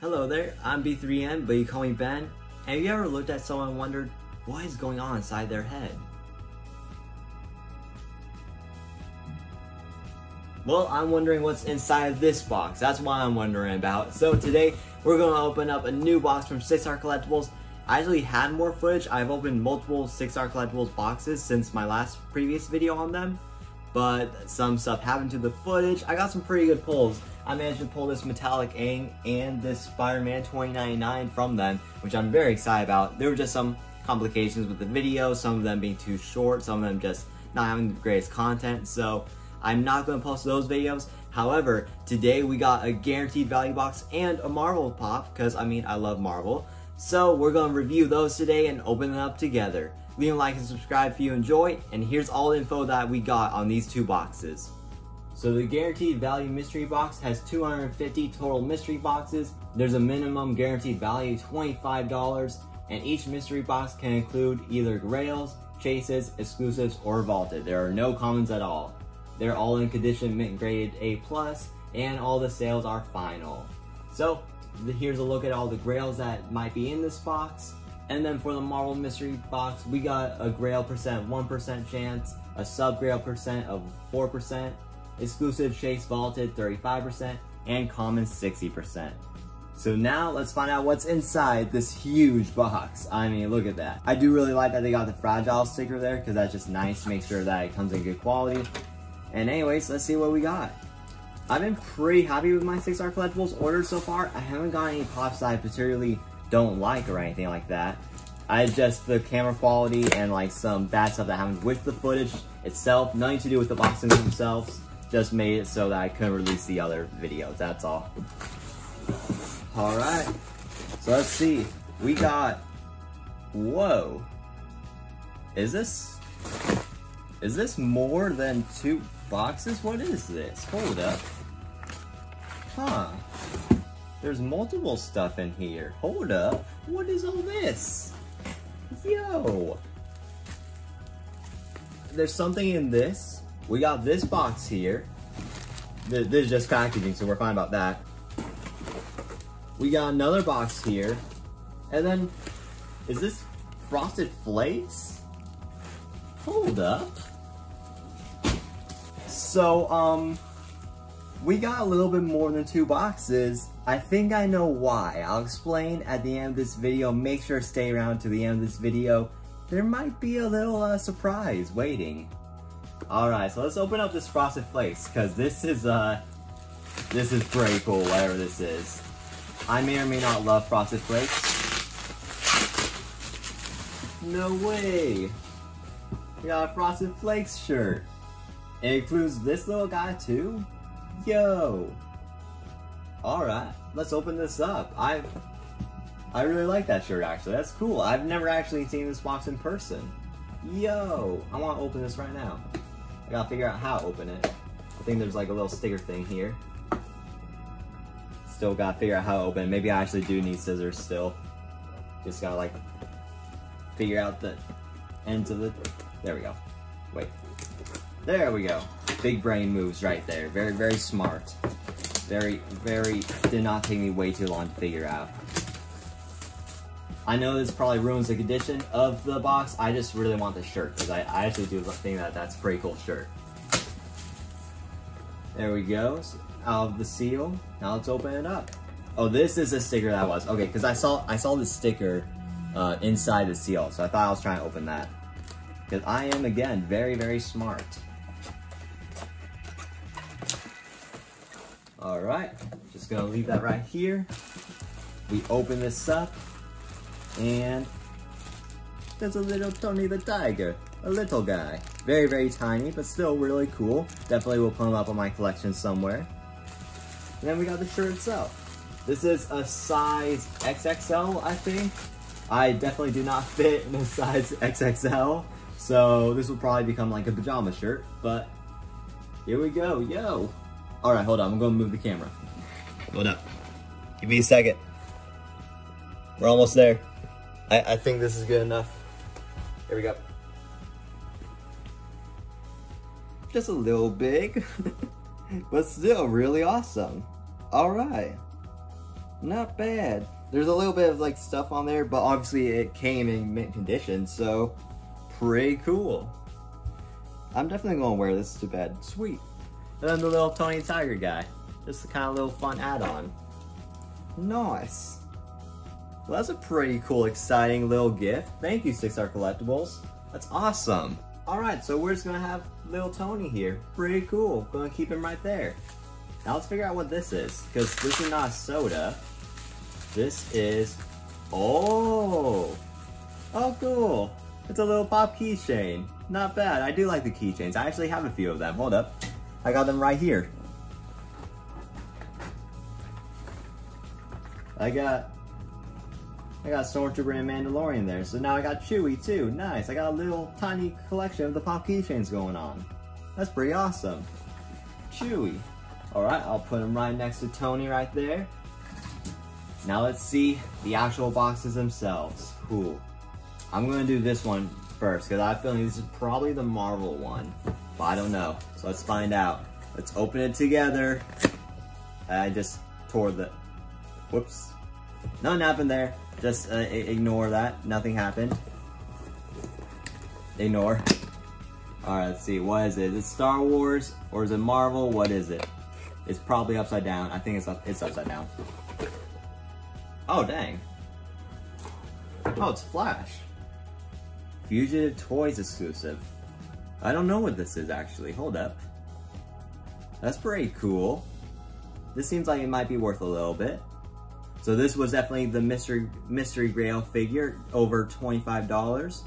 Hello there, I'm B3N, but you call me Ben. Have you ever looked at someone and wondered what is going on inside their head? Well, I'm wondering what's inside of this box. That's what I'm wondering about. So today, we're going to open up a new box from 6 Star Collectibles. I actually had more footage. I've opened multiple 6 Star Collectibles boxes since my previous video on them, but some stuff happened to the footage. I got some pretty good pulls. I managed to pull this Metallic Aang and this Spider-Man 2099 from them, which I'm very excited about. There were just some complications with the video, some of them being too short, some of them just not having the greatest content, so I'm not going to post those videos. However, today we got a guaranteed value box and a Marvel pop, because I mean, I love Marvel. So we're going to review those today and open them up together. Leave a like and subscribe if you enjoy, and here's all the info that we got on these two boxes. So the guaranteed value mystery box has 250 total mystery boxes. There's a minimum guaranteed value $25, and each mystery box can include either grails, chases, exclusives, or vaulted. There are no commons at all. They're all in condition mint graded A+, and all the sales are final. So here's a look at all the grails that might be in this box. And then for the Marvel mystery box, we got a grail percent 1% chance, a sub grail percent of 4%, exclusive chase vaulted 35%, and common 60%. So now let's find out what's inside this huge box. I mean, look at that. I do really like that they got the fragile sticker there, because that's just nice to make sure that it comes in good quality. And anyways, let's see what we got. I've been pretty happy with my 6 Star Collectibles order so far. I haven't got any pops that I particularly don't like or anything like that. I just, the camera quality and like some bad stuff that happened with the footage itself, nothing to do with the boxes themselves, just made it so that I couldn't release the other videos, that's all. Alright, so let's see. We got, whoa. Is this more than two boxes? What is this? Hold up. Huh. There's multiple stuff in here. Hold up. What is all this? Yo. There's something in this. We got this box here. This is just packaging, so we're fine about that. We got another box here. And then, is this Frosted Flakes? Hold up. So, we got a little bit more than two boxes. I think I know why. I'll explain at the end of this video. Make sure to stay around to the end of this video. There might be a little surprise waiting. Alright, so let's open up this Frosted Flakes, because this is pretty cool, whatever this is. I may or may not love Frosted Flakes. No way! We got a Frosted Flakes shirt. It includes this little guy too? Yo! Alright, let's open this up. I really like that shirt actually, that's cool. I've never actually seen this box in person. Yo! I want to open this right now. I gotta figure out how to open it. I think there's like a little sticker thing here. Still gotta figure out how to open it. Maybe I actually do need scissors still. Just gotta like figure out the ends of the... There we go. Wait. There we go. Big brain moves right there. Very, very smart. Very, very... Did not take me way too long to figure out. I know this probably ruins the condition of the box. I just really want this shirt, because I actually do think that that's a pretty cool shirt. There we go. So, out of the seal. Now let's open it up. Oh, this is a sticker that was. Okay, because I saw the sticker inside the seal, so I thought I was trying to open that. Because I am, again, very, very smart. Alright, just gonna leave that right here. We open this up. And there's a little Tony the Tiger, a little guy. Very, very tiny, but still really cool. Definitely will put him up on my collection somewhere. And then we got the shirt itself. This is a size XXL, I think. I definitely do not fit in a size XXL, so this will probably become like a pajama shirt, but here we go, yo. Alright, hold on, I'm gonna move the camera. Hold up. Give me a second. We're almost there. I think this is good enough. Here we go. Just a little big, but still really awesome. All right. Not bad. There's a little bit of like stuff on there, but obviously it came in mint condition, so pretty cool. I'm definitely gonna wear this to bed. Sweet. And then the little Tony the Tiger guy. Just a kind of little fun add-on. Nice. Well, that's a pretty cool, exciting little gift. Thank you, 6 Star Collectibles. That's awesome. Alright, so we're just gonna have little Tony here. Pretty cool. Gonna keep him right there. Now let's figure out what this is, because this is not a soda. This is... oh! Oh, cool! It's a little pop keychain. Not bad. I do like the keychains. I actually have a few of them. Hold up. I got them right here. I got Stormtrooper and Mandalorian there, so now I got Chewie too. Nice. I got a little tiny collection of the pop keychains going on. That's pretty awesome. Chewie. Alright, I'll put him right next to Tony right there. Now let's see the actual boxes themselves. Cool. I'm gonna do this one first, because I have a feeling this is probably the Marvel one. But I don't know, so let's find out. Let's open it together. I just tore the... whoops. Nothing happened there. Just ignore that. Nothing happened. Ignore. Alright, let's see. What is it? Is it Star Wars or is it Marvel? What is it? It's probably upside down. I think it's upside down. Oh, dang. Oh, it's Flash. Fugitive Toys exclusive. I don't know what this is, actually. Hold up. That's pretty cool. This seems like it might be worth a little bit. So this was definitely the mystery grail figure, over $25.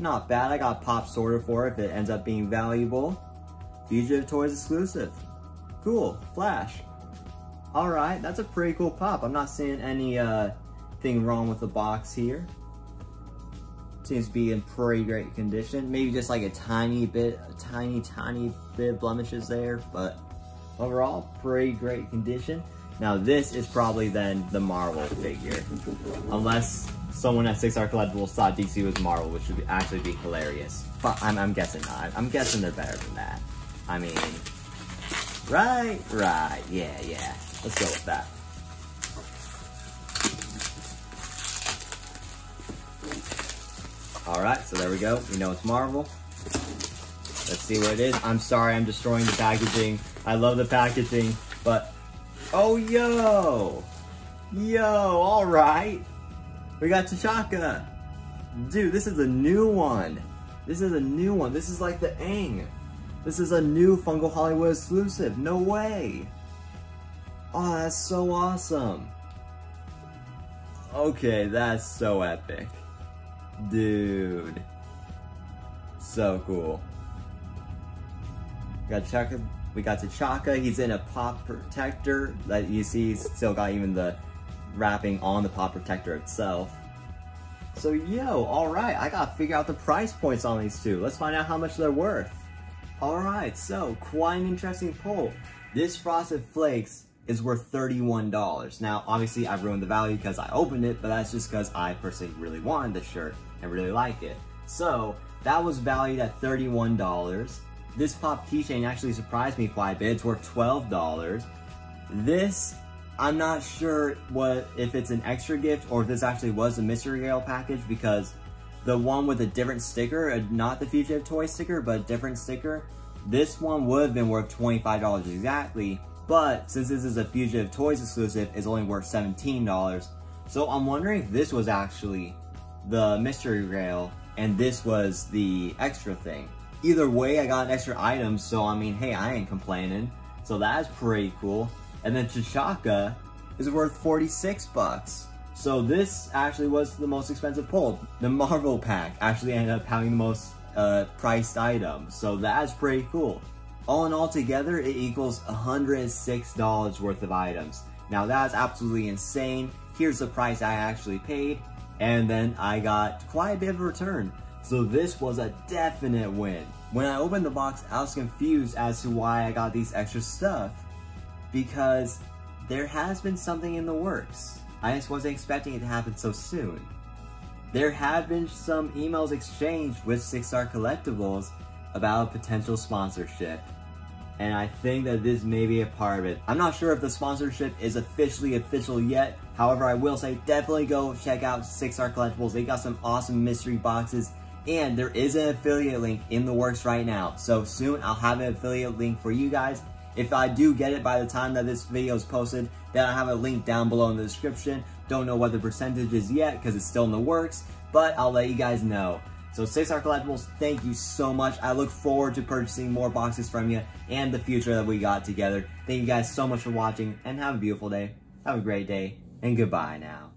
Not bad. I got pop sorter for it if it ends up being valuable. Fugitive Toys exclusive. Cool. Flash. Alright, that's a pretty cool pop. I'm not seeing any thing wrong with the box here. Seems to be in pretty great condition. Maybe just like a tiny bit of blemishes there, but overall, pretty great condition. Now this is probably then the Marvel figure. Unless someone at 6 Star Collectibles thought DC was Marvel, which would actually be hilarious. But I'm guessing not. I'm guessing they're better than that. I mean, right, yeah. Let's go with that. Alright, so there we go. We know it's Marvel. Let's see what it is. I'm sorry, I'm destroying the packaging. I love the packaging, but... oh, yo! Yo, alright! We got T'Chaka! Dude, this is a new one. This is a new one. This is like the Aang. This is a new Funko Hollywood exclusive. No way! Oh, that's so awesome. Okay, that's so epic. Dude, so cool. We got T'Chaka. He's in a pop protector that you see. He's still got even the wrapping on the pop protector itself. So yo, all right. I gotta figure out the price points on these two. Let's find out how much they're worth. All right, so quite an interesting poll. This Frosted Flakes is worth $31. Now, obviously, I've ruined the value because I opened it, but that's just because I personally really wanted the shirt and really like it. So, that was valued at $31. This pop keychain actually surprised me quite a bit. It's worth $12. This, I'm not sure what if it's an extra gift or if this actually was a mystery grail package, because the one with a different sticker, not the Fugitive Toy sticker, but a different sticker, this one would have been worth $25 exactly. But since this is a Fugitive Toys exclusive, it's only worth $17. So I'm wondering if this was actually the mystery grail and this was the extra thing. Either way, I got an extra item, so I mean, hey, I ain't complaining. So that's pretty cool. And then T'Chaka is worth 46 bucks. So this actually was the most expensive pull. The Marvel pack actually ended up having the most priced item. So that's pretty cool. All in all together, it equals $106 worth of items. Now that's absolutely insane. Here's the price I actually paid, and then I got quite a bit of a return. So this was a definite win. When I opened the box, I was confused as to why I got these extra stuff, because there has been something in the works. I just wasn't expecting it to happen so soon. There have been some emails exchanged with 6 Star Collectibles about a potential sponsorship, and I think that this may be a part of it. I'm not sure if the sponsorship is official yet, However, I will say definitely go check out 6 Star Collectibles. They got some awesome mystery boxes, and there is an affiliate link in the works right now. So soon I'll have an affiliate link for you guys. If I do get it by the time that this video is posted, then I'll have a link down below in the description. Don't know what the percentage is yet because it's still in the works, but I'll let you guys know. So 6 Star Collectibles, thank you so much. I look forward to purchasing more boxes from you and the future that we got together. Thank you guys so much for watching, and have a beautiful day. Have a great day, and goodbye now.